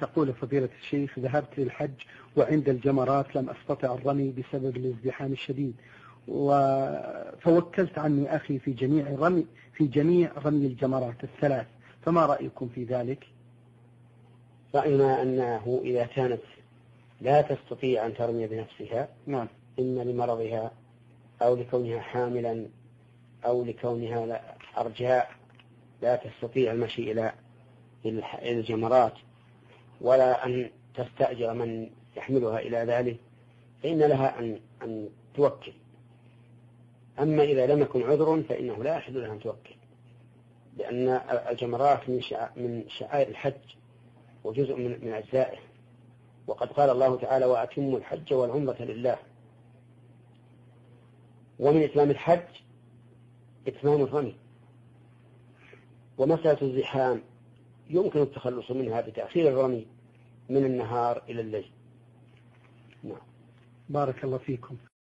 تقول فضيلة الشيخ: ذهبت للحج وعند الجمرات لم أستطع الرمي بسبب الازدحام الشديد، وتوكلت عني أخي في جميع رمي الجمرات الثلاث، فما رأيكم في ذلك؟ رأينا أنه إذا كانت لا تستطيع أن ترمي بنفسها، نعم، إما لمرضها أو لكونها حاملا أو لكونها أرجاء لا تستطيع المشي إلى الجمرات ولا أن تستأجر من يحملها إلى ذلك، فإن لها أن توكل. أما إذا لم يكن عذر فإنه لا يحل لها أن توكل، لأن الجمرات من شعائر الحج وجزء من أجزائه، وقد قال الله تعالى: وأتموا الحج والعمرة لله. ومن إتمام الحج إتمام الرمي، ومسألة الزحام يمكن التخلص منها بتأخير الرمي من النهار إلى الليل. نعم. بارك الله فيكم.